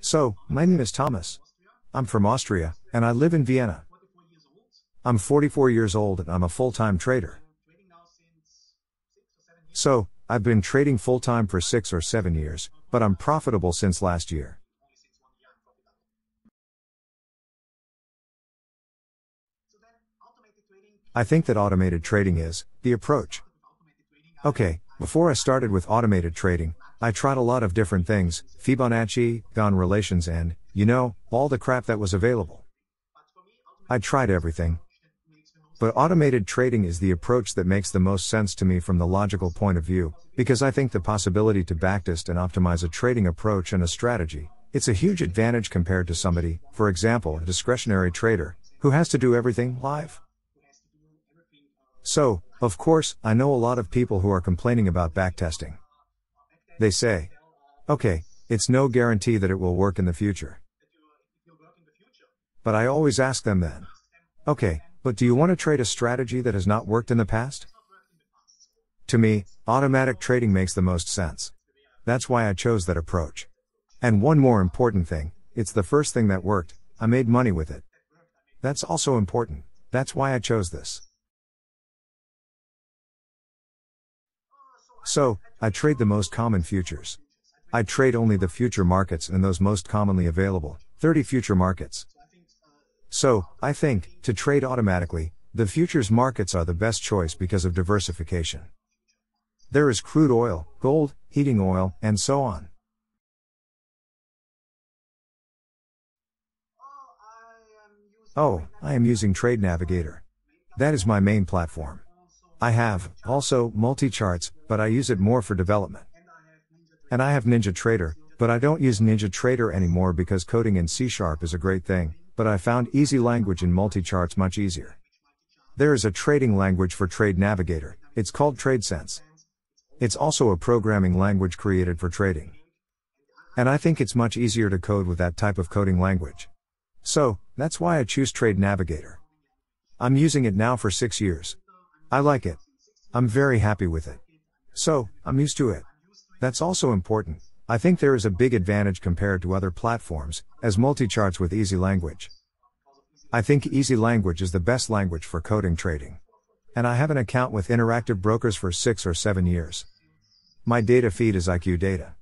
So, my name is Thomas. I'm from Austria, and I live in Vienna. I'm 44 years old and I'm a full-time trader. So, I've been trading full-time for 6 or 7 years, but I'm profitable since last year. I think that automated trading is the approach. Okay, before I started with automated trading, I tried a lot of different things, Fibonacci, Gann relations and, all the crap that was available. I tried everything. But automated trading is the approach that makes the most sense to me from the logical point of view, because I think the possibility to backtest and optimize a trading approach and a strategy, it's a huge advantage compared to somebody, for example, a discretionary trader, who has to do everything live. So, of course, I know a lot of people who are complaining about backtesting. They say, okay, it's no guarantee that it will work in the future. But I always ask them then, okay, but do you want to trade a strategy that has not worked in the past? To me, automatic trading makes the most sense. That's why I chose that approach. And one more important thing, it's the first thing that worked, I made money with it. That's also important, that's why I chose this. So, I trade the most common futures. I trade only the future markets and those most commonly available, 30 future markets. So, I think, to trade automatically, the futures markets are the best choice because of diversification. There is crude oil, gold, heating oil, and so on. Oh, I am using Trade Navigator. That is my main platform. I have, also, MultiCharts, but I use it more for development. And I have Ninja Trader, but I don't use Ninja Trader anymore because coding in C# is a great thing. But I found Easy Language in MultiCharts much easier. There is a trading language for Trade Navigator, it's called TradeSense. It's also a programming language created for trading. And I think it's much easier to code with that type of coding language. So, that's why I choose Trade Navigator. I'm using it now for 6 years. I like it. I'm very happy with it. So, I'm used to it. That's also important. I think there is a big advantage compared to other platforms, as MultiCharts with Easy Language. I think Easy Language is the best language for coding trading. And I have an account with Interactive Brokers for 6 or 7 years. My data feed is IQ data.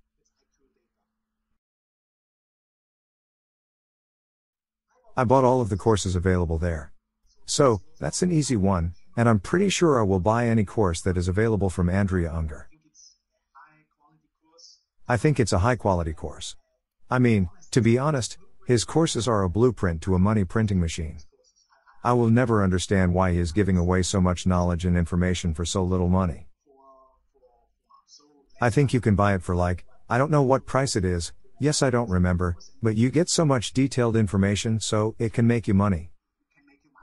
I bought all of the courses available there. So, that's an easy one, and I'm pretty sure I will buy any course that is available from Andrea Unger. I think it's a high-quality course. I mean, to be honest, his courses are a blueprint to a money printing machine. I will never understand why he is giving away so much knowledge and information for so little money. I think you can buy it for like, I don't know what price it is, yes I don't remember, but you get so much detailed information so it can make you money.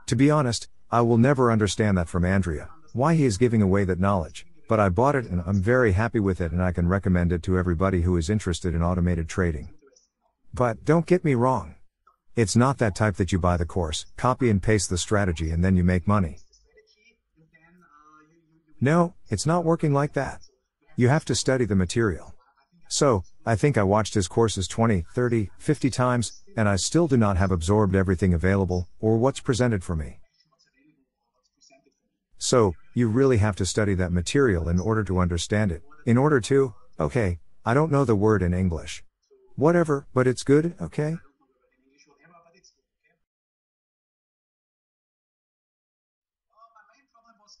To be honest, I will never understand that from Andrea, why he is giving away that knowledge. But I bought it and I'm very happy with it and I can recommend it to everybody who is interested in automated trading. But, don't get me wrong. It's not that type that you buy the course, copy and paste the strategy and then you make money. No, it's not working like that. You have to study the material. So, I think I watched his courses 20, 30, 50 times, and I still do not have absorbed everything available, or what's presented for me. So, you really have to study that material in order to understand it, in order to, okay, I don't know the word in English. Whatever, but it's good, okay?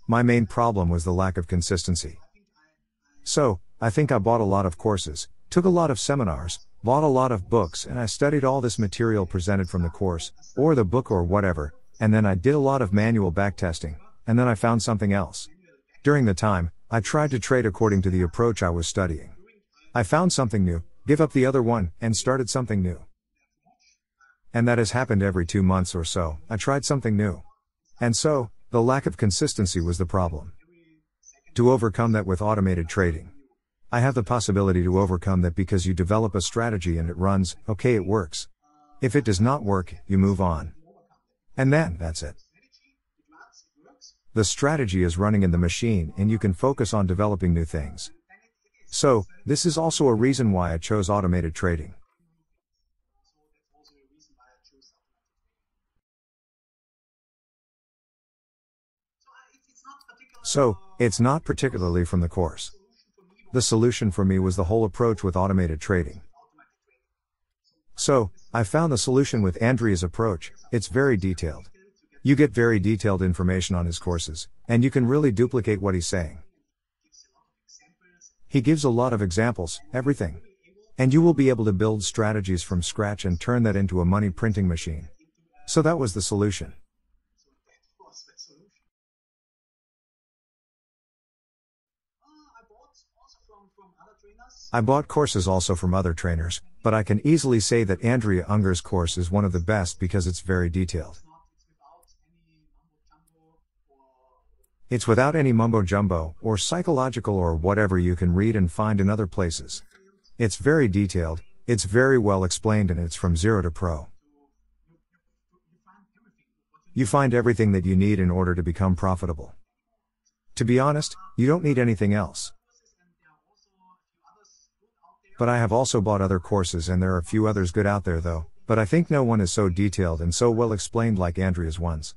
My main problem was the lack of consistency. So, I think I bought a lot of courses, took a lot of seminars, bought a lot of books and I studied all this material presented from the course, or the book or whatever, and then I did a lot of manual backtesting. And then I found something else. During the time, I tried to trade according to the approach I was studying. I found something new, give up the other one, and started something new. And that has happened every 2 months or so, I tried something new. And so, the lack of consistency was the problem. To overcome that with automated trading. I have the possibility to overcome that because you develop a strategy and it runs, okay it works. If it does not work, you move on. And then, that's it. The strategy is running in the machine and you can focus on developing new things. So, this is also a reason why I chose automated trading. So, it's not particularly from the course. The solution for me was the whole approach with automated trading. So, I found the solution with Andrea's approach. It's very detailed. You get very detailed information on his courses, and you can really duplicate what he's saying. He gives a lot of examples, everything. And you will be able to build strategies from scratch and turn that into a money printing machine. So that was the solution. I bought courses also from other trainers, but I can easily say that Andrea Unger's course is one of the best because it's very detailed. It's without any mumbo-jumbo, or psychological or whatever you can read and find in other places. It's very detailed, it's very well explained, and it's from zero to pro. You find everything that you need in order to become profitable. To be honest, you don't need anything else. But I have also bought other courses, and there are a few others good out there though, but I think no one is so detailed and so well explained like Andrea's ones.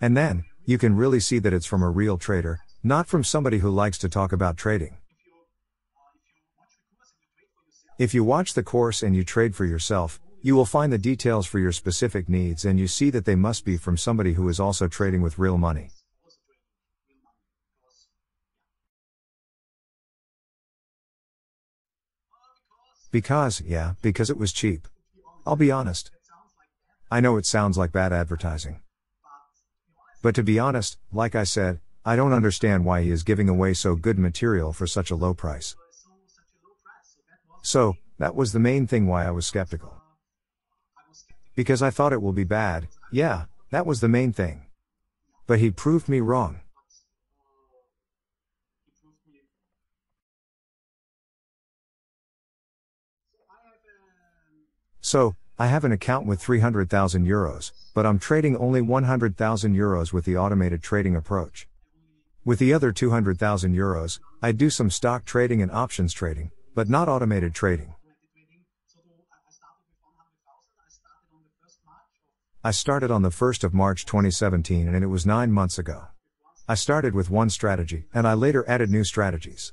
And then, you can really see that it's from a real trader, not from somebody who likes to talk about trading. If you watch the course and you trade for yourself, you will find the details for your specific needs, and you see that they must be from somebody who is also trading with real money. Because it was cheap. I'll be honest. I know it sounds like bad advertising. But to be honest, like I said, I don't understand why he is giving away so good material for such a low price. So, that was the main thing why I was skeptical. Because I thought it will be bad, that was the main thing. But he proved me wrong. So, I have an account with 300,000 euros, but I'm trading only 100,000 euros with the automated trading approach. With the other 200,000 euros, I do some stock trading and options trading, but not automated trading. I started on the 1st of March 2017, and it was 9 months ago. I started with one strategy, and I later added new strategies.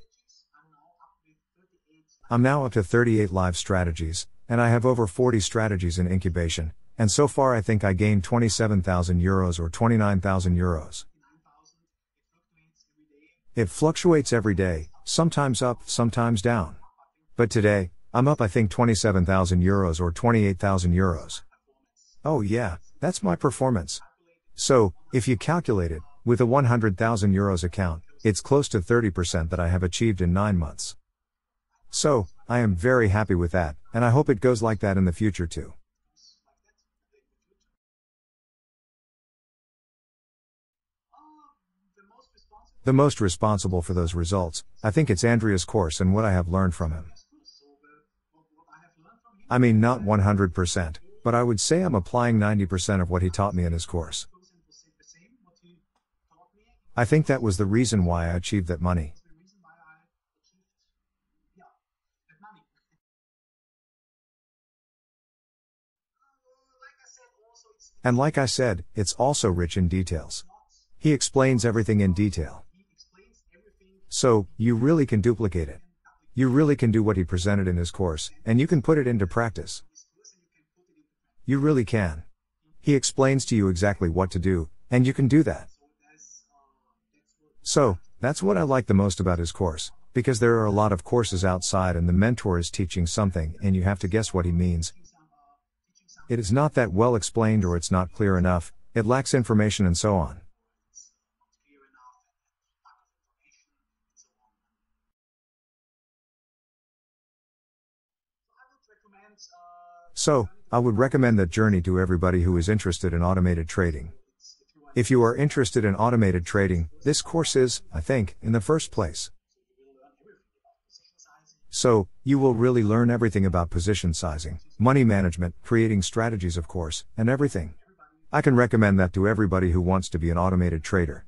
I'm now up to 38 live strategies, and I have over 40 strategies in incubation, and so far I think I gained 27,000 euros or 29,000 euros. It fluctuates every day, sometimes up, sometimes down. But today, I'm up I think 27,000 euros or 28,000 euros. Oh yeah, that's my performance. So, if you calculate it, with a 100,000 euros account, it's close to 30% that I have achieved in 9 months. So, I am very happy with that, and I hope it goes like that in the future too. The most responsible for those results, I think it's Andrea's course and what I have learned from him. I mean not 100%, but I would say I'm applying 90% of what he taught me in his course. I think that was the reason why I achieved that money. And like I said, it's also rich in details. He explains everything in detail. So, you really can duplicate it. You really can do what he presented in his course, and you can put it into practice. You really can. He explains to you exactly what to do, and you can do that. So, that's what I like the most about his course, because there are a lot of courses outside and the mentor is teaching something and you have to guess what he means. It is not that well explained, or it's not clear enough, it lacks information and so on. So, I would recommend that journey to everybody who is interested in automated trading. If you are interested in automated trading, this course is, I think, in the first place. So, you will really learn everything about position sizing, money management, creating strategies of course, and everything. I can recommend that to everybody who wants to be an automated trader.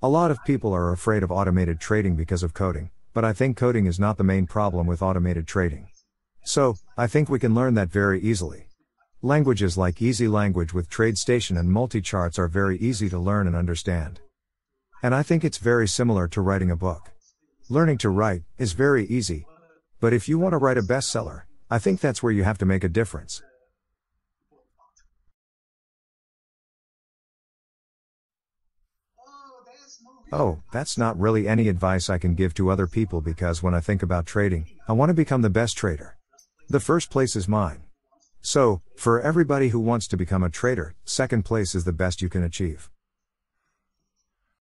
A lot of people are afraid of automated trading because of coding, but I think coding is not the main problem with automated trading. So, I think we can learn that very easily. Languages like Easy Language with TradeStation and MultiCharts are very easy to learn and understand. And I think it's very similar to writing a book. Learning to write is very easy. But if you want to write a bestseller, I think that's where you have to make a difference. Oh, that's not really any advice I can give to other people because when I think about trading, I want to become the best trader. The first place is mine. So, for everybody who wants to become a trader, second place is the best you can achieve.